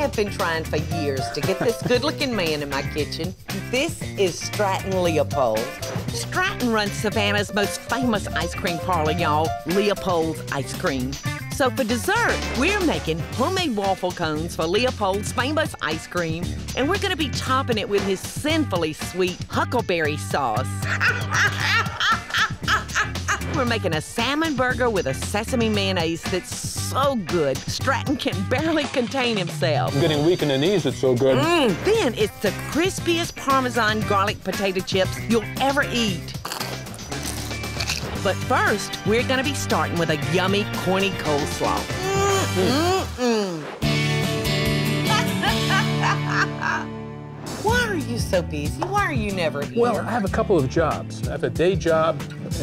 have been trying for years to get this good-looking man in my kitchen. This is Stratton Leopold. Stratton runs Savannah's most famous ice cream parlor, y'all, Leopold's Ice Cream. So for dessert, we're making homemade waffle cones for Leopold's famous ice cream, and we're gonna be topping it with his sinfully sweet Huckleberry Sauce. We're making a salmon burger with a sesame mayonnaise that's so good, Stratton can barely contain himself. I'm getting weak in the knees, it's so good. Then it's the crispiest Parmesan garlic potato chips you'll ever eat. But first, we're gonna be starting with a yummy corny coleslaw. Why are you so busy? Why are you never here? Well, I have a couple of jobs. I have a day job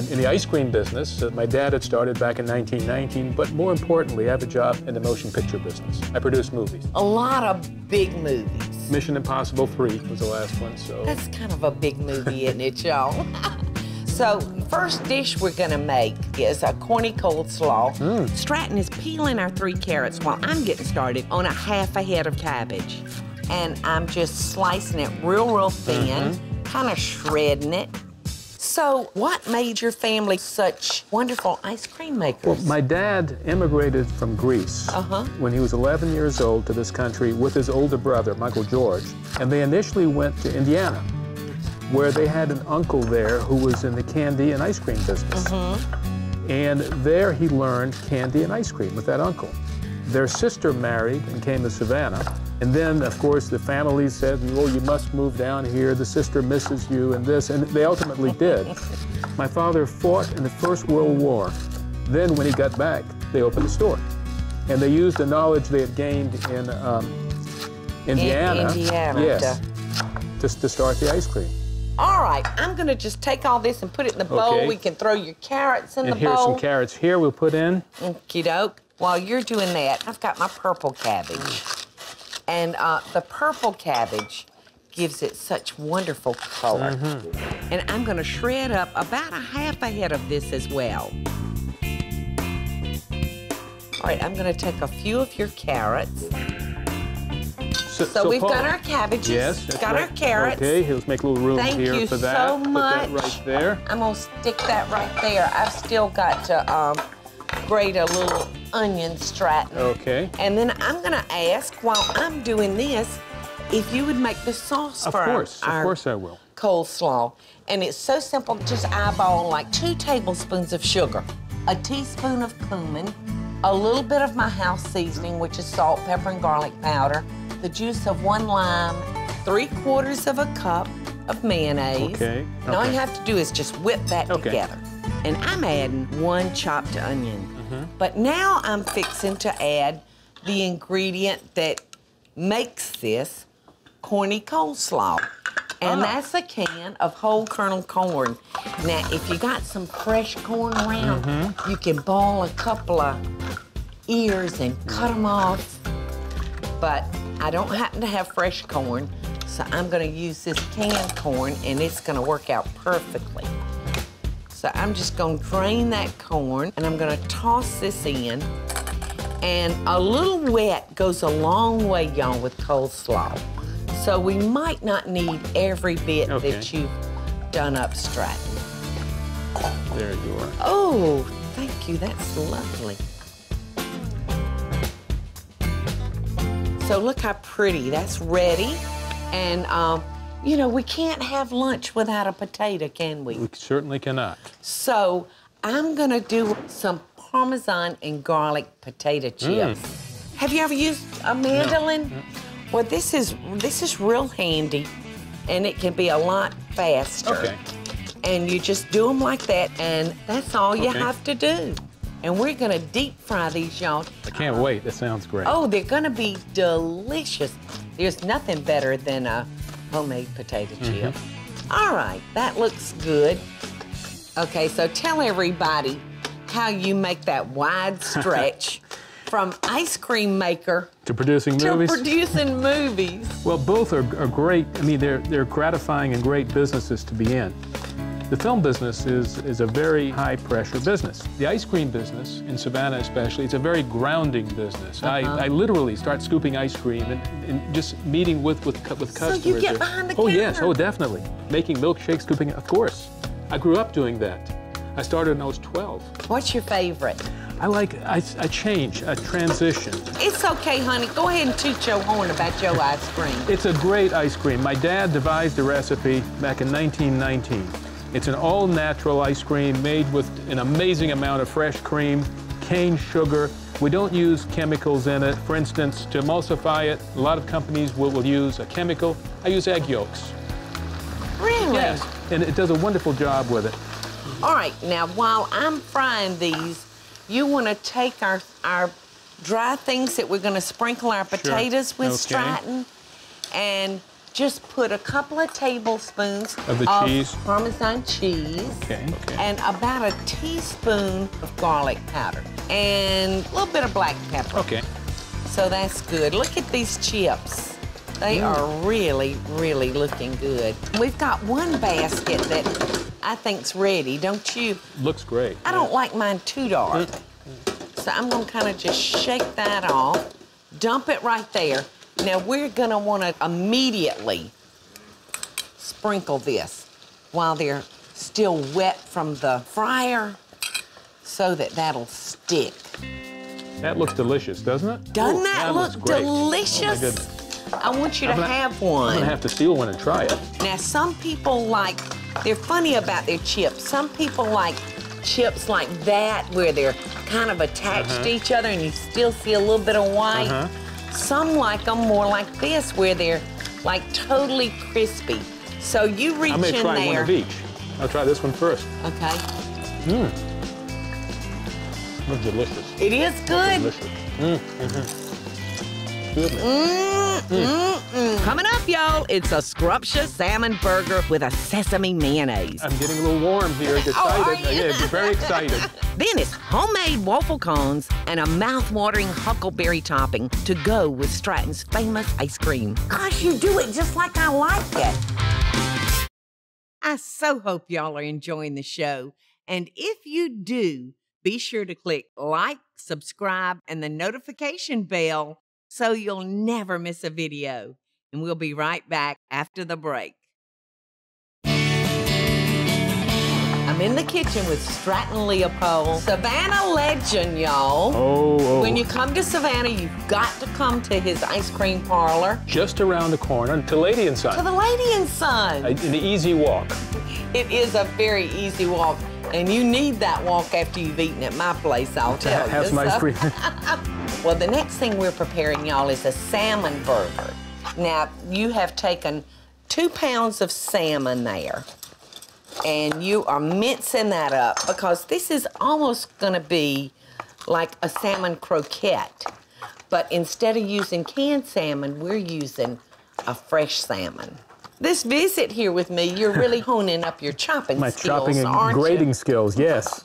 in the ice cream business that my dad had started back in 1919, but more importantly, I have a job in the motion picture business. I produce movies. A lot of big movies. Mission Impossible 3 was the last one, so... That's kind of a big movie, isn't it, y'all? So, first dish we're gonna make is a corny coleslaw. Stratton is peeling our 3 carrots while I'm getting started on a half a head of cabbage. And I'm just slicing it real thin, kind of shredding it. So, what made your family such wonderful ice cream makers? Well, my dad immigrated from Greece when he was 11 years old to this country with his older brother, Michael George, and they initially went to Indiana, where they had an uncle there who was in the candy and ice cream business. And there he learned candy and ice cream with that uncle. Their sister married and came to Savannah. And then, of course, the family said, well, you must move down here. The sister misses you and this, and they ultimately did. My father fought in the First World War. Then when he got back, they opened a store. And they used the knowledge they had gained in Indiana. Yes, just to start the ice cream. All right, I'm gonna just take all this and put it in the bowl. Okay. We can throw your carrots in the bowl. And here's some carrots here we'll put in. Okie doke. While you're doing that, I've got my purple cabbage. And the purple cabbage gives it such wonderful color. And I'm gonna shred up about a half a head of this as well. All right, I'm gonna take a few of your carrots. So we've got our cabbages, our carrots. Okay, let's make a little room here for that. Thank you so much. Put that right there. I'm gonna stick that right there. I've still got to grate a little onion, Stratton. Okay. And then I'm gonna ask, while I'm doing this, if you would make the sauce for Of course I will. Coleslaw. And it's so simple, just eyeball like 2 tablespoons of sugar, a teaspoon of cumin, a little bit of my house seasoning, which is salt, pepper, and garlic powder, the juice of 1 lime, 3/4 of a cup of mayonnaise. Okay. And all you have to do is just whip that together. And I'm adding 1 chopped onion. But now I'm fixing to add the ingredient that makes this corny coleslaw. And that's a can of whole kernel corn. Now, if you got some fresh corn around, you can boil a couple of ears and cut them off. But I don't happen to have fresh corn, so I'm gonna use this canned corn, and it's gonna work out perfectly. So I'm just gonna drain that corn, and I'm gonna toss this in. And a little wet goes a long way, y'all, with coleslaw. So we might not need every bit that you've done up, Stratton. There you are. Oh, thank you, that's lovely. So look how pretty, that's ready. And, you know, we can't have lunch without a potato, can we? We certainly cannot. So I'm gonna do some Parmesan and garlic potato chips. Have you ever used a mandolin? No. Well, this is real handy, and it can be a lot faster. Okay. And you just do them like that, and that's all you have to do. And we're gonna deep fry these, y'all. I can't wait, that sounds great. Oh, they're gonna be delicious. There's nothing better than a homemade potato chip. All right, that looks good. Okay, so tell everybody how you make that wide stretch from ice cream maker to producing movies. Well, both are great. I mean, they're gratifying and great businesses to be in. The film business is a very high-pressure business. The ice cream business, in Savannah especially, it's a very grounding business. I literally start scooping ice cream and just meeting with customers. So you get behind the counter. Oh, yes. Oh, definitely. Making milkshakes, scooping, of course. I grew up doing that. I started when I was 12. What's your favorite? I change, I transition. It's okay, honey. Go ahead and toot your horn about your ice cream. It's a great ice cream. My dad devised the recipe back in 1919. It's an all-natural ice cream made with an amazing amount of fresh cream, cane sugar. We don't use chemicals in it. For instance, to emulsify it, a lot of companies will use a chemical. I use egg yolks. Really? Yes, and it does a wonderful job with it. All right, now, while I'm frying these, you want to take our dry things that we're going to sprinkle our potatoes with, Stratton, and just put a couple of tablespoons of cheese. Parmesan cheese, and about a teaspoon of garlic powder, and a little bit of black pepper. Okay. So that's good. Look at these chips. They are really, really looking good. We've got one basket that I think's ready, don't you? Looks great. I don't like mine too dark. So I'm gonna kind of just shake that off, dump it right there. Now we're gonna wanna immediately sprinkle this while they're still wet from the fryer so that that'll stick. That looks delicious, doesn't it? Doesn't that look delicious? Oh, I want you to have one. I'm gonna have to steal one and try it. Now some people like, they're funny about their chips. Some people like chips like that, where they're kind of attached to each other and you still see a little bit of white. Some like them more like this, where they're like totally crispy. So you reach in there. I'm gonna try one of each. I'll try this one first. Okay. Mmm. That's delicious. It is good. That's delicious. Coming up, y'all, it's a scrumptious salmon burger with a sesame mayonnaise. I'm getting a little warm here, excited. Yeah, very excited. Then it's homemade waffle cones and a mouth-watering huckleberry topping to go with Stratton's famous ice cream. Gosh, you do it just like I like it. I so hope y'all are enjoying the show. And if you do, be sure to click like, subscribe, and the notification bell so you'll never miss a video. And we'll be right back after the break. I'm in the kitchen with Stratton Leopold, Savannah legend, y'all. When you come to Savannah, you've got to come to his ice cream parlor. Just around the corner, to Lady and Son. To the Lady and Son. An easy walk. It is a very easy walk, and you need that walk after you've eaten at my place, I'll tell you. Have some ice cream. Well, the next thing we're preparing, y'all, is a salmon burger. Now, you have taken 2 pounds of salmon there, and you are mincing that up because this is almost gonna be like a salmon croquette, but instead of using canned salmon, we're using a fresh salmon. This visit here with me, you're really honing up your chopping skills, aren't you? My chopping and grating skills, yes.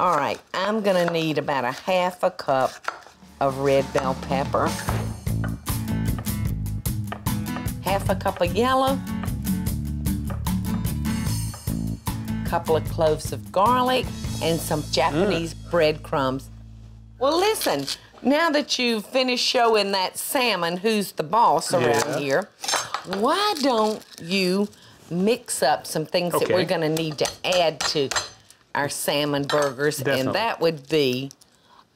All right, I'm gonna need about 1/2 cup of red bell pepper, 1/2 cup of yellow, a couple of cloves of garlic, and some Japanese breadcrumbs. Well, listen, now that you've finished showing that salmon who's the boss around here, why don't you mix up some things that we're gonna need to add to our salmon burgers, and that would be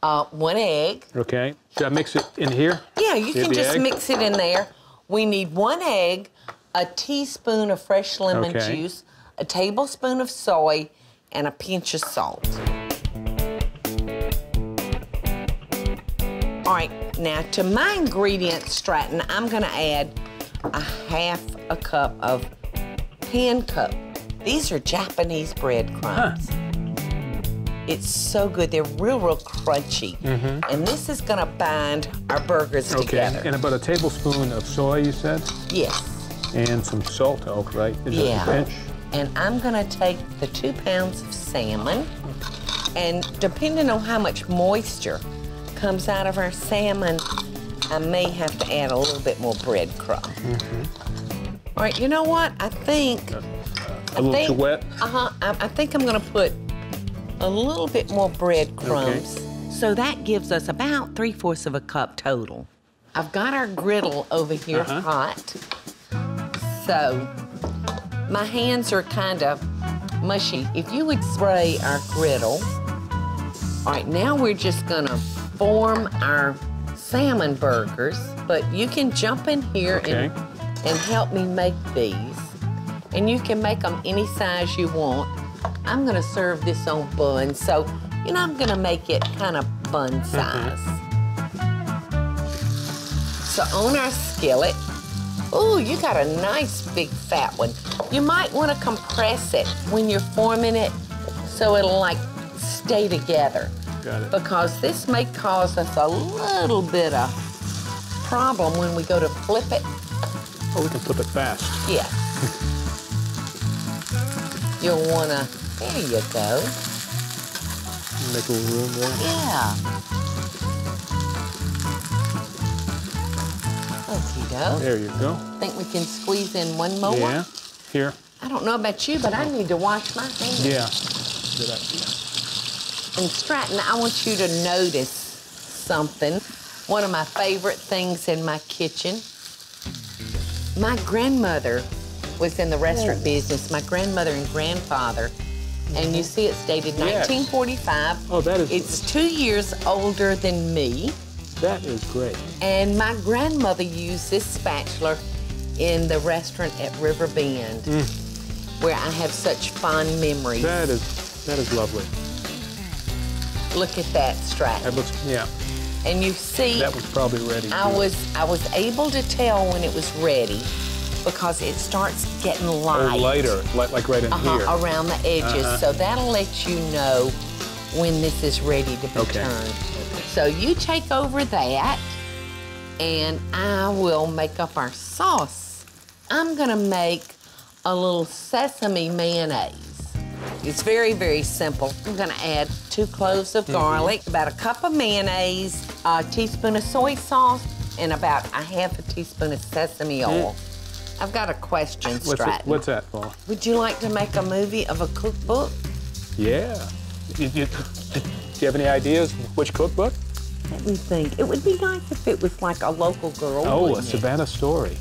1 egg. Okay, should I mix it in here? Yeah, you can just mix it in there. We need 1 egg, a teaspoon of fresh lemon juice, a tablespoon of soy, and a pinch of salt. All right, now to my ingredients, Stratton, I'm gonna add 1/2 cup of panko. These are Japanese breadcrumbs. It's so good. They're real crunchy. And this is gonna bind our burgers together. And about 1 tablespoon of soy, you said? Yes. And some salt, right? Yeah. And I'm gonna take the 2 pounds of salmon, and depending on how much moisture comes out of our salmon, I may have to add a little bit more breadcrumb. All right, you know what? I think A little too wet? Uh-huh. I think I'm going to put a little bit more breadcrumbs. Okay. So that gives us about 3/4 of a cup total. I've got our griddle over here hot. So my hands are kind of mushy. If you would spray our griddle. All right, now we're just going to form our salmon burgers, but you can jump in here and help me make these. And you can make them any size you want. I'm going to serve this on bun, so, you know, I'm going to make it kind of bun size. So on our skillet, ooh, you got a nice big fat one. You might want to compress it when you're forming it so it'll, like, stay together. Got it. Because this may cause us a little bit of problem when we go to flip it. Oh, we can flip it fast. Yeah. You'll want to, there you go. Make a little room there. Yeah. Okey-doke. There you go. I think we can squeeze in one more. Yeah, here. I don't know about you, but I need to wash my hands. Yeah, good idea. And Stratton, I want you to notice something. One of my favorite things in my kitchen. My grandmother was in the restaurant business, my grandmother and grandfather, and you see it's dated 1945. Oh, that is... It's 2 years older than me. That is great. And my grandmother used this spatula in the restaurant at River Bend, where I have such fond memories. That is lovely. Look at that, Stratton. That looks, yeah. And you see... That was probably ready. I was able to tell when it was ready, because it starts getting light. Or lighter, like right in here. Around the edges, so that'll let you know when this is ready to be turned. So you take over that, and I will make up our sauce. I'm gonna make a little sesame mayonnaise. It's very, very simple. I'm gonna add 2 cloves of garlic, about 1 cup of mayonnaise, a teaspoon of soy sauce, and about a 1/2 teaspoon of sesame oil. I've got a question, Stratton. What's that for? Would you like to make a movie of a cookbook? Yeah. Do you have any ideas which cookbook? Let me think. It would be nice if it was like a local girl. Oh, a Savannah story.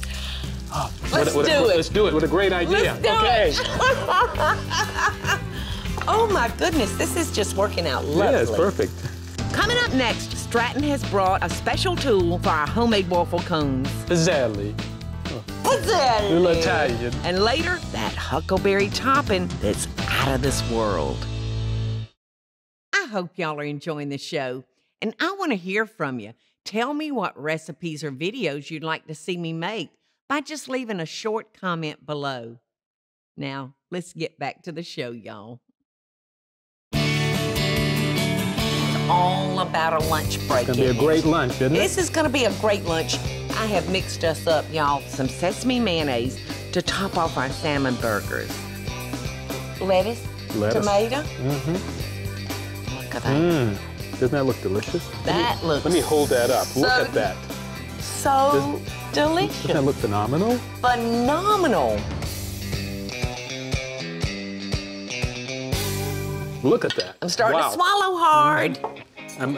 Let's do it. What a great idea. Let's do it. Oh, my goodness. This is just working out lovely. Yeah, it's perfect. Coming up next, Stratton has brought a special tool for our homemade waffle cones. Pizzelle. Italian. And later, that huckleberry topping that's out of this world. I hope y'all are enjoying the show, and I want to hear from you. Tell me what recipes or videos you'd like to see me make by just leaving a short comment below. Now, let's get back to the show, y'all. It's all about a lunch break. It's going to be a great lunch, isn't it? This is going to be a great lunch. I have mixed us up, y'all, some sesame mayonnaise to top off our salmon burgers. Lettuce. Tomato. Look at that. Doesn't that look delicious? Let me hold that up. So, look at that. So delicious. Doesn't that look phenomenal? Phenomenal. Look at that. I'm starting to swallow hard. I'm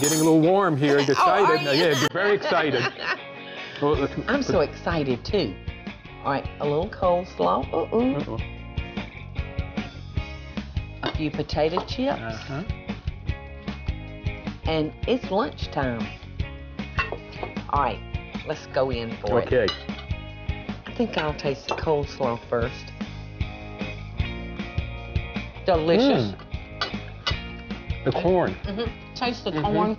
getting a little warm here. Excited. Yeah, very excited. I'm so excited too. All right, a little coleslaw. A few potato chips. And it's lunchtime. All right, let's go in for it. I think I'll taste the coleslaw first. Delicious. The corn. Taste the corn,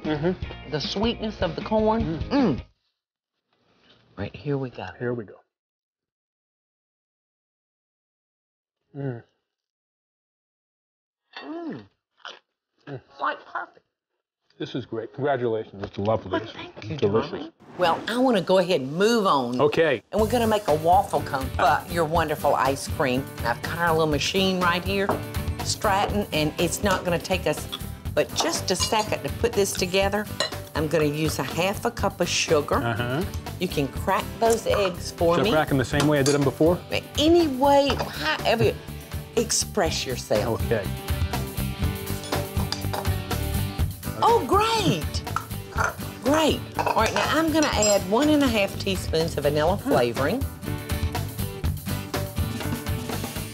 the sweetness of the corn. Right, here we go. Here we go. It's like perfect. This is great. Congratulations. It's lovely. Well, thank you, delicious. Well, I want to go ahead and move on. Okay. And we're going to make a waffle cone for your wonderful ice cream. I've got our little machine right here, Stratton, and it's not going to take us but just a second to put this together. I'm going to use a half a cup of sugar. You can crack those eggs for me. Should I crack them the same way I did them before? Any way, however you express yourself. Okay. Oh, great. Great. All right, now I'm going to add 1.5 teaspoons of vanilla flavoring.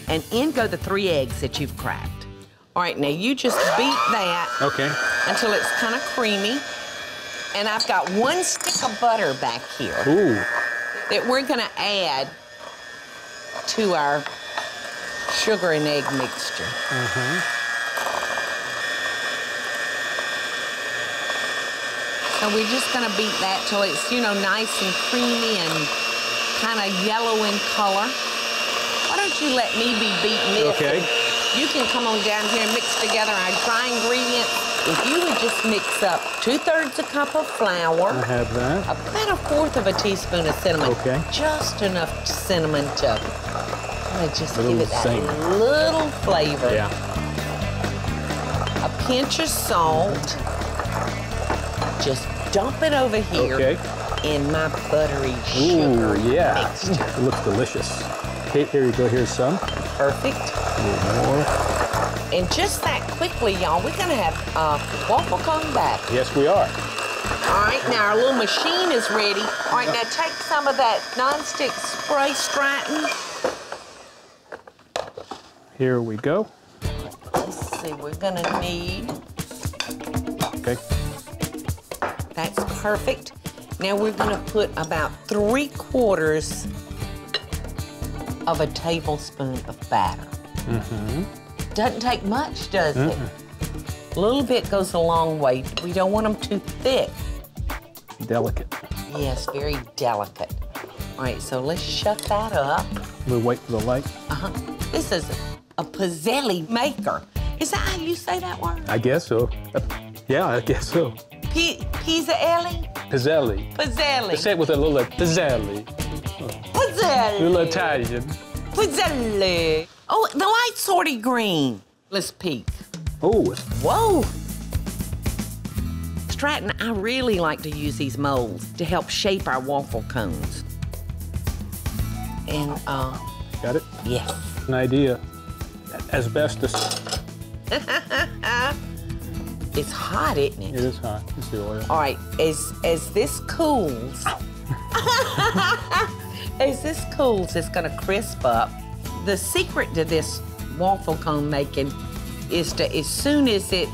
And in go the 3 eggs that you've cracked. All right, now you just beat that until it's kind of creamy. And I've got 1 stick of butter back here that we're going to add to our sugar and egg mixture. And we're just going to beat that till it's, you know, nice and creamy and kind of yellow in color. Why don't you let me be beating it? Okay. You can come on down here and mix together our dry ingredients. If you would just mix up 2/3 a cup of flour. I have that. About 1/4 of a teaspoon of cinnamon. Okay. Just enough cinnamon to just give it that little flavor. Yeah. A pinch of salt. Just dump it over here in my buttery sugar mixture. It looks delicious. Okay, here you go. Here's some. Perfect. A little more. And just that quickly, y'all, we're going to have waffle cone batter. Yes, we are. All right, now our little machine is ready. All right, now take some of that nonstick spray, Stratton. Here we go. Let's see, we're going to need... Okay. That's perfect. Now we're going to put about 3/4 of a tablespoon of batter. Doesn't take much, does it? A little bit goes a long way. We don't want them too thick. Delicate. Yes, very delicate. All right, so let's shut that up. We'll wait for the light. This is a pizzelle maker. Is that how you say that word? I guess so. Yeah, I guess so. Pizzelle? Pizzelle. Pizzelle. Say it with a little like pizzelle. Pizzelle. Little Italian. Pizzelle. Oh, the light's sort of green. Let's peek. Oh. Whoa. Stratton, I really like to use these molds to help shape our waffle cones. And, Got it? Yes. An idea. Asbestos. It's hot, isn't it? It is hot. It's the oil. All right, as this cools... as this cools, it's gonna crisp up. The secret to this waffle cone making is to, as soon as it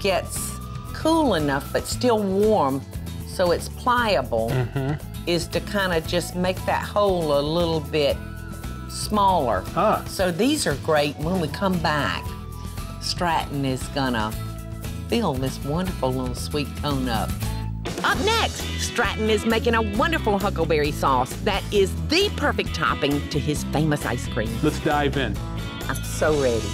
gets cool enough but still warm, so it's pliable, is to kind of just make that hole a little bit smaller. So these are great. When we come back, Stratton is gonna fill this wonderful little sweet cone up. Up next, Stratton is making a wonderful huckleberry sauce that is the perfect topping to his famous ice cream. Let's dive in. I'm so ready.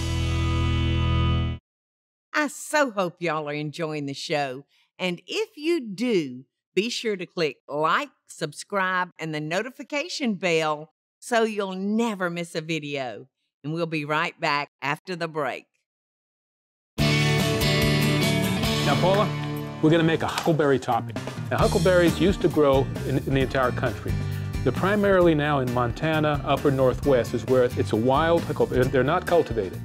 I so hope y'all are enjoying the show. And if you do, be sure to click like, subscribe, and the notification bell so you'll never miss a video. And we'll be right back after the break. Now, Paula, we're going to make a huckleberry topping. Now, huckleberries used to grow in the entire country. They're primarily now in Montana, upper northwest, is where it's a wild huckleberry. They're not cultivated.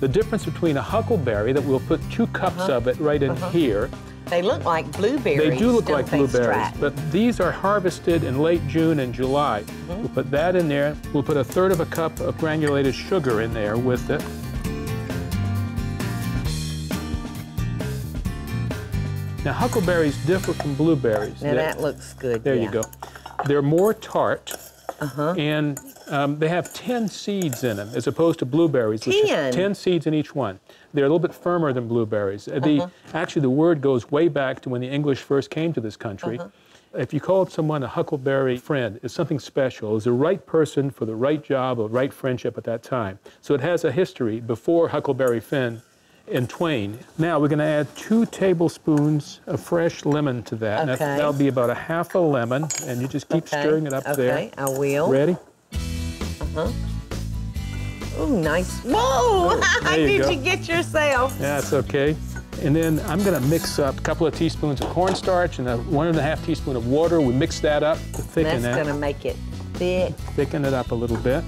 The difference between a huckleberry, that we'll put 2 cups of it right in here. They look like blueberries. They do look like blueberries, but these are harvested in late June and July. We'll put that in there. We'll put 1/3 of a cup of granulated sugar in there with it. Now, huckleberries differ from blueberries. Now, that looks good. There you go. They're more tart, and they have 10 seeds in them, as opposed to blueberries, which have 10 seeds in each one. They're a little bit firmer than blueberries. Actually, the word goes way back to when the English first came to this country. If you call up someone a huckleberry friend, it's something special. It's the right person for the right job or right friendship at that time. So it has a history before Huckleberry Finn and Twain. Now we're going to add 2 tablespoons of fresh lemon to that. Okay. That'll be about 1/2 a lemon, and you just keep stirring it up there. Okay, I will. Ready? Ooh, nice. Whoa! How did you get yourself? That's okay. And then I'm gonna mix up a couple of teaspoons of cornstarch and 1 1/2 teaspoon of water. We mix that up to thicken it. That's gonna make it thick. Thicken it up a little bit.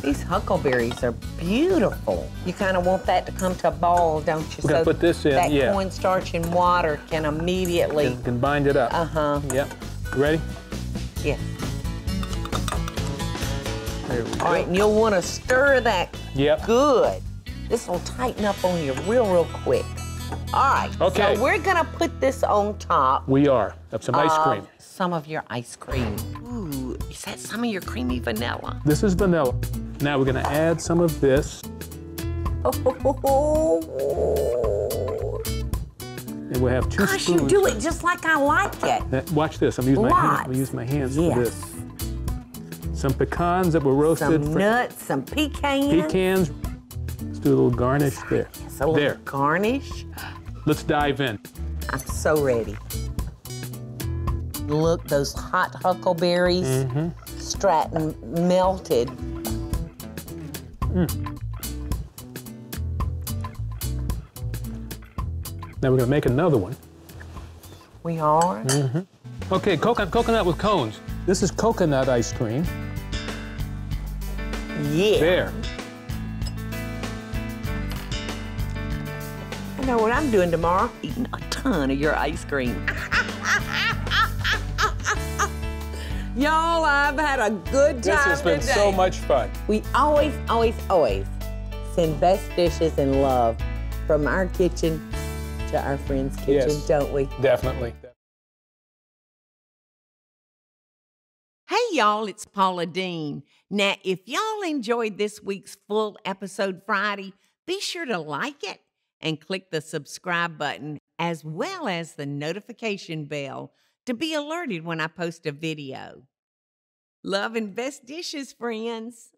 These huckleberries are beautiful. You kind of want that to come to a ball, don't you? We're gonna put this in, yeah. That cornstarch and water can immediately... You can bind it up. Uh-huh. Yep. Ready? Yeah. There we go. All right, and you'll want to stir that good. This will tighten up on you real quick. All right, okay. So we're gonna put this on top. We are, of some ice cream. Some of your ice cream. Ooh, is that some of your creamy vanilla? This is vanilla. Now we're gonna add some of this. Oh. And we'll have 2 spoons. Gosh, you do it just like I like it. Now, watch this, I'm using my hands. We use my hands for this. Some pecans that were roasted. Some nuts, some pecans. Pecans. Do a little garnish there. Yes, a little garnish. Let's dive in. I'm so ready. Look, those hot huckleberries, Stratton melted. Mm. Now we're gonna make another one. We are? Mm-hmm. Okay, coconut with cones. This is coconut ice cream. Yeah. There. I know what I'm doing tomorrow, eating a ton of your ice cream. Y'all, I've had a good time today. This has been so much fun. We always, always, always send best dishes and love from our kitchen to our friend's kitchen, don't we? Definitely. Hey, y'all, it's Paula Deen. Now, if y'all enjoyed this week's full episode Friday, be sure to like it and click the subscribe button as well as the notification bell to be alerted when I post a video. Love and best dishes, friends.